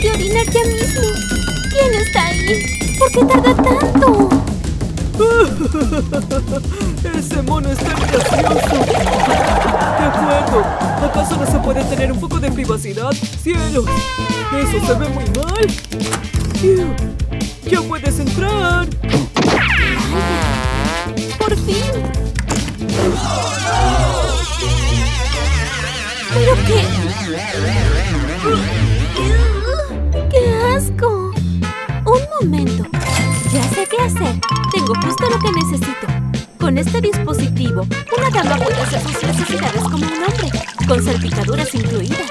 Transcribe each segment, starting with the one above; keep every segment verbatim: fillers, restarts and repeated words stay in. que orinar ya mismo. ¿Quién está ahí? ¿Por qué tarda tanto? ¡Ese mono está gracioso! De acuerdo. ¿Acaso no se puede tener un poco de privacidad? ¡Cielos! ¡Eso se ve muy mal! ¡Ya puedes entrar! ¡Por fin! ¿Pero qué? ¡Qué asco! Un momento. Ya sé qué hacer. Tengo justo lo que necesito. Con este dispositivo, una dama puede hacer sus necesidades como un hombre, con salpicaduras incluidas.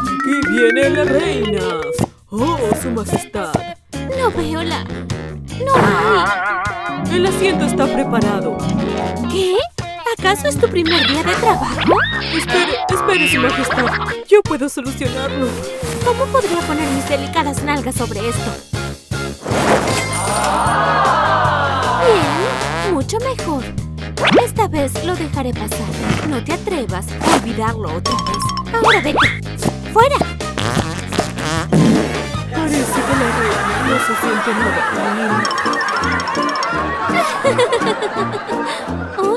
¡Aquí viene la reina! ¡Oh, su majestad! ¡No veo la... no hay! El asiento está preparado. ¿Qué? ¿Acaso es tu primer día de trabajo? Espere, espere, su majestad. Yo puedo solucionarlo. ¿Cómo podría poner mis delicadas nalgas sobre esto? Bien, mucho mejor. Esta vez lo dejaré pasar. No te atrevas a olvidarlo otra vez. Ahora vete. ¡Fuera! Parece que la reina no se siente nada conmigo. ¡Oh, no!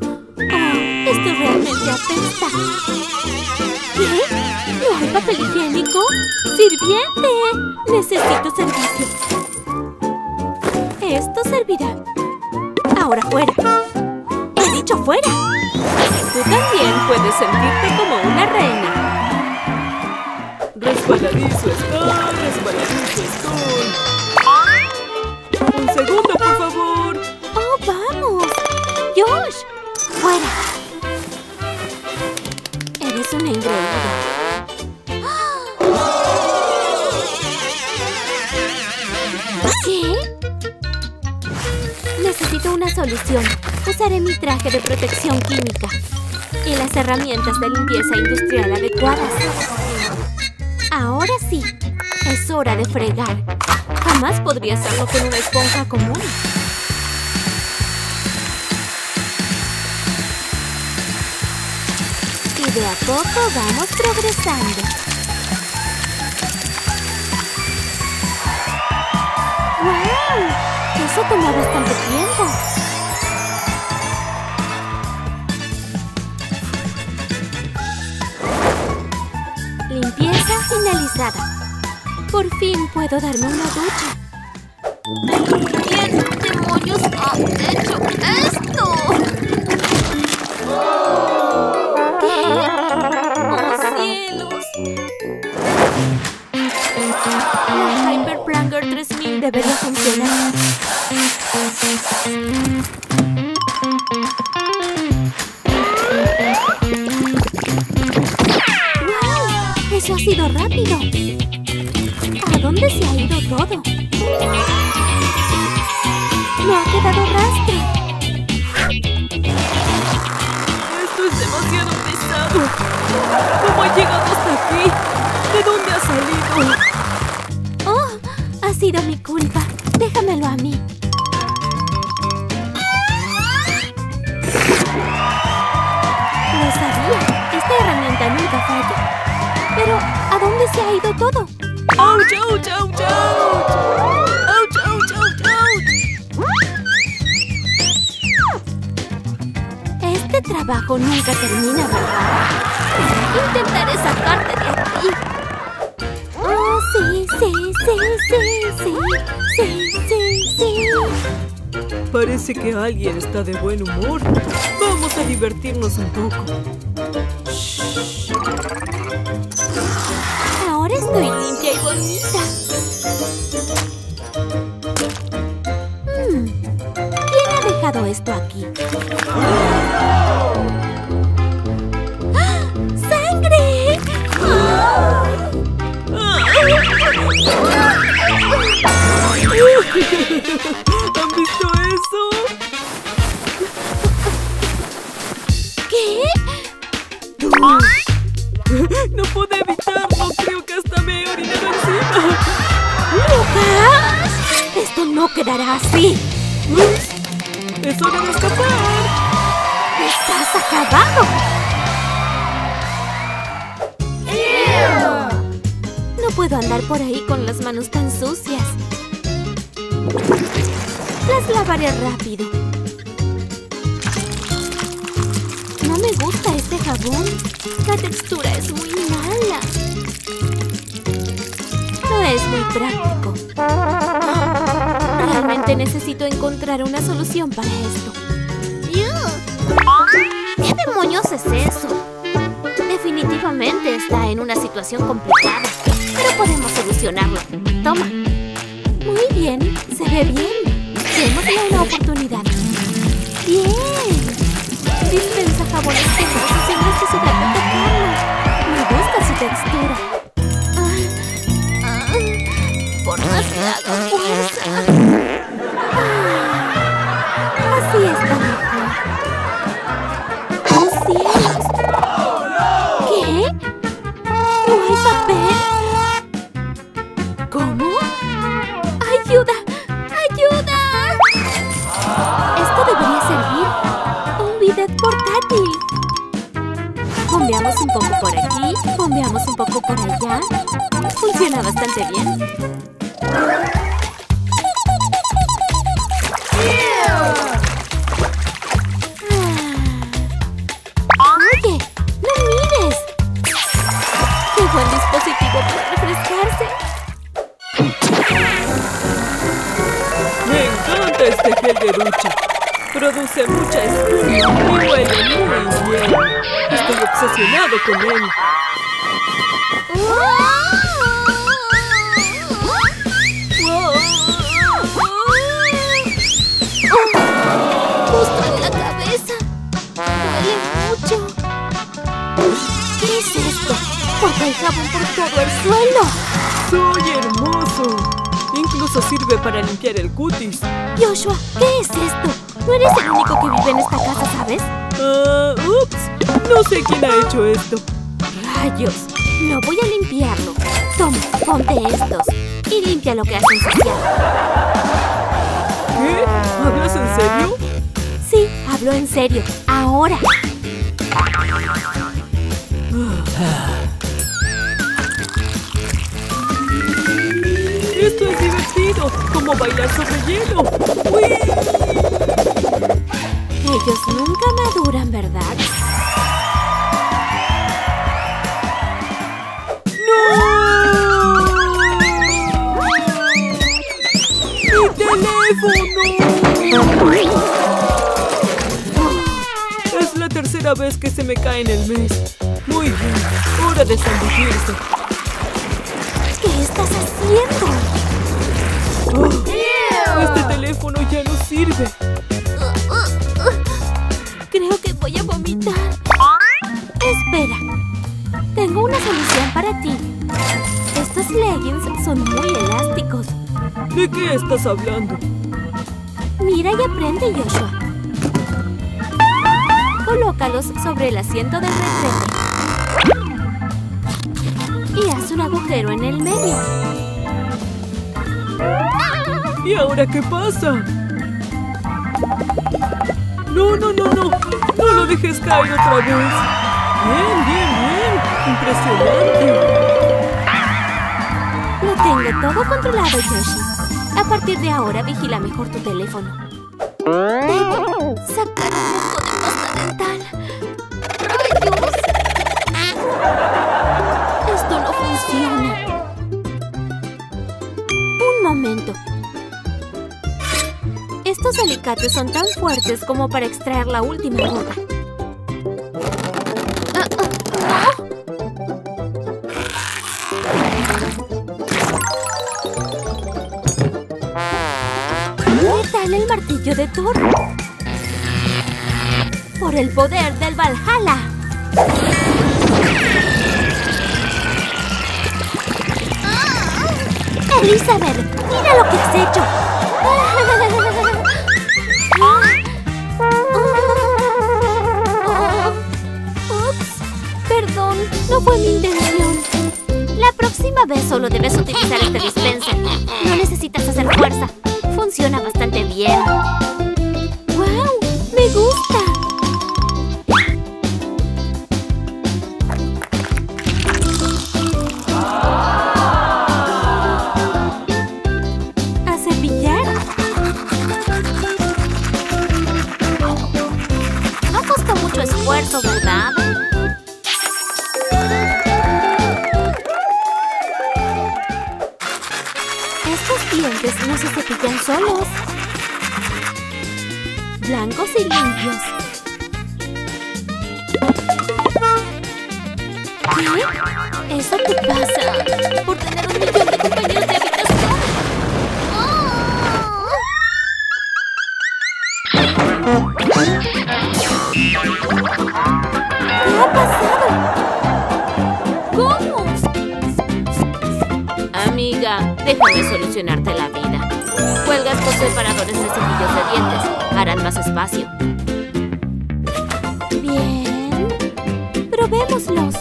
Oh, esto realmente apesta. ¿Qué? ¿No hay papel higiénico? ¡Sirviente! Necesito servicio. Esto servirá. Ahora fuera. ¡He dicho fuera! Tú también puedes sentirte como una reina. Resbaladizo está, resbaladizo estoy. Un segundo, por favor. Oh, vamos. Josh, fuera. Eres una ingreída. ¿Qué? Necesito una solución. Usaré mi traje de protección química y las herramientas de limpieza industrial adecuadas. Ahora sí, es hora de fregar. Jamás podría hacerlo con una esponja común. Y de a poco vamos progresando. ¡Wow! Eso tomó bastante tiempo. Limpieza finalizada. Por fin puedo darme una ducha. ¿Quién demonios ha hecho esto? ¿Qué? ¡Oh, cielos! La Hyperplanger tres mil debería funcionar. ¡Eso ha sido rápido! ¿A dónde se ha ido todo? ¡Me ha quedado rastro! ¡Esto es demasiado pesado! ¿Cómo ha llegado hasta aquí? ¿De dónde ha salido? ¡Oh! Ha sido mi culpa. Déjamelo a mí. Lo sabía. Esta herramienta nunca falla. Pero, ¿a dónde se ha ido todo? ¡Ouch, ouch, ouch, ouch! ¡Ouch, ouch, ouch, ouch! Este trabajo nunca termina, ¿verdad? Intentaré sacarte de aquí. ¡Oh, sí, sí, sí, sí, sí! ¡Sí, sí, sí! Parece que alguien está de buen humor. Vamos a divertirnos un poco. Ahora estoy limpia y bonita. Hmm. ¿Quién ha dejado esto aquí? ¡Ah! ¡Sangre! ¡Ah! ¿Han visto eso? ¿Qué? ¡No pude evitarlo! Creo que hasta me he orinado encima. Esto no quedará así. ¡Ups! ¡Es hora de escapar! ¡Estás acabado! ¡Ew! No puedo andar por ahí con las manos tan sucias. Las lavaré rápido. No me gusta este jabón. La textura es muy mala. No es muy práctico. Realmente necesito encontrar una solución para esto. ¿Qué demonios es eso? Definitivamente está en una situación complicada. Pero podemos solucionarlo. Toma. Muy bien. Se ve bien. Démosle una oportunidad. ¡Bien! Dispensa jabones pegados sin necesidad de tocarlos. Me gusta su textura. Ah, ah, por demasiada fuerza. Ah, así está mejor. ¡Oh, cielos! ¿Qué? ¿No hay papel? ¿Cómo? ¡Ayuda! ¡Ayuda! Esto debería servir. Portátil. Bombeamos un poco por aquí, bombeamos un poco por allá. Funciona bastante bien. Ah. Oye, no mires. Qué buen dispositivo para refrescarse. Me encanta este gel de ducha. Produce mucha espuma y huele muy bien. Estoy obsesionado con él. Justo en la cabeza. Duele mucho. ¿Qué es esto? Porque hay jabón por todo el suelo. Soy hermoso. Incluso sirve para limpiar el cutis. Joshua, ¿qué es esto? No eres el único que vive en esta casa, ¿sabes? Ah, uh, ups. No sé quién ha hecho esto. Rayos. No voy a limpiarlo. Toma, ponte estos. Y limpia lo que has ensuciado. ¿Qué? ¿Hablas en serio? Sí, hablo en serio. Ahora. Esto es divertido. Como bailar sobre hielo. ¡Uy! Ellos nunca maduran, ¿verdad? ¡No! ¡Mi teléfono! Oh, es la tercera vez que se me cae en el mes. Muy bien, hora de zambullirse. ¿Qué estás haciendo? Oh, este teléfono ya no sirve. Creo que voy a vomitar. Espera. Tengo una solución para ti. Estos leggings son muy elásticos. ¿De qué estás hablando? Mira y aprende, Joshua. Colócalos sobre el asiento del retrete. Y haz un agujero en el medio. ¿Y ahora qué pasa? ¡No, no, no, no! ¡No lo dejes caer otra vez! ¡Bien, bien, bien! ¡Impresionante! Lo tengo todo controlado, Yoshi. A partir de ahora, vigila mejor tu teléfono. Debo sacar un poco de pasta dental. ¡Rayos! Esto no funciona. Un momento. Estos alicates son tan fuertes como para extraer la última gota. ¿Qué tal el martillo de Thor? ¡Por el poder del Valhalla! ¡Elizabeth, mira lo que has hecho! No fue mi intención. La próxima vez solo debes utilizar este dispenser. No necesitas hacer fuerza. funciona bastante bien. ¡Wow! ¡Me gusta! ¿Verdad? Estos dientes no se cepillan solos. Blancos y limpios. ¿Qué? Eso te pasa por tener un millón de compañeros de habitación. ¡Oh! ¿Qué ha pasado? ¿Cómo? Amiga, déjame solucionarte la vida. Cuelgas con separadores de cepillos de dientes. Harán más espacio. Bien. Probémoslos.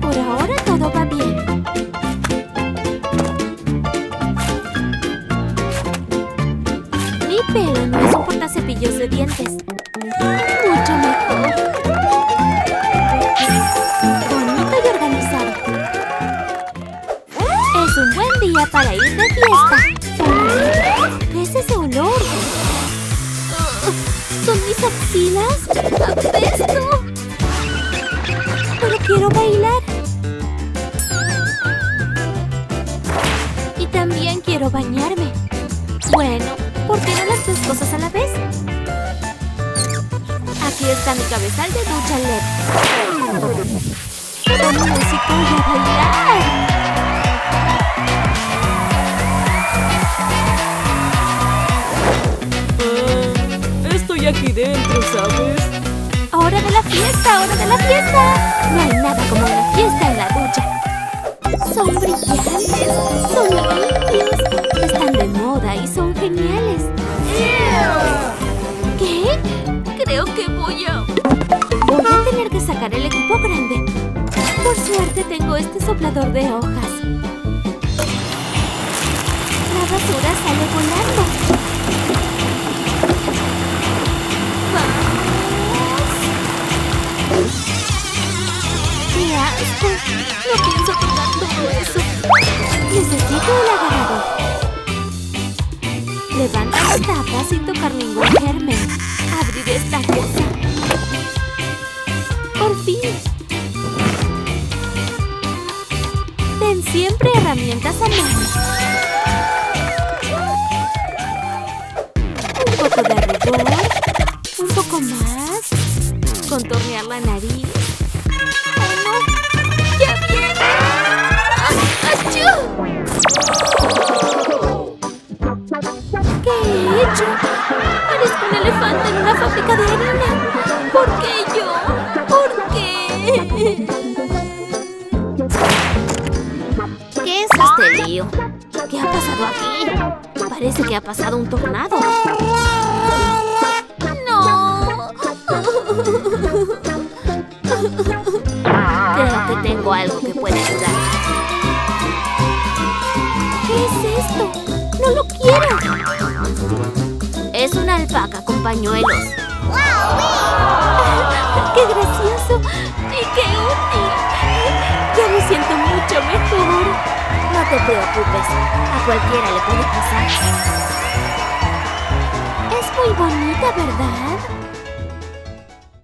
Por ahora todo va bien. Mi pelo no es cepillos de dientes. Mucho mejor. Bonito y organizado. Es un buen día para ir de fiesta. ¿Qué es ese olor? ¿Son mis axilas? ¡Apesto! Pero quiero bailar. Y también quiero bañarme. Bueno, ¿por qué no las dos cosas a la vez? Aquí está mi cabezal de ducha L E D. ¡Pero música y a bailar! Ah, estoy aquí dentro, ¿sabes? ¡Hora de la fiesta! ¡Hora de la fiesta! No hay nada como una fiesta en la ducha. Son brillantes, son limpios, están de moda y son geniales. ¿Qué? Creo que voy a... Voy a tener que sacar el equipo grande. Por suerte tengo este soplador de hojas. La basura sale volando. ¡Vamos! ¡Qué asco! No pienso tocar todo eso. Necesito el agarrador. Levanta las tapas sin tocar ningún germen. Abriré esta cosa. ¡Por fin! Ten siempre herramientas a mano. Un poco de rigor. Un poco más. Contornear la nariz. ¿Qué he hecho? Parezco un elefante en una fábrica de harina. ¿Por qué yo? ¿Por qué? ¿Qué es este lío? ¿Qué ha pasado aquí? Parece que ha pasado un tornado. ¡No! Creo que tengo algo que puede ayudar. ¿Qué es esto? ¡No lo quiero! Es una alpaca con pañuelos. ¡Qué gracioso! ¡Y qué útil! ¡Ya me siento mucho mejor! No te preocupes. A cualquiera le puede pasar. Es muy bonita, ¿verdad?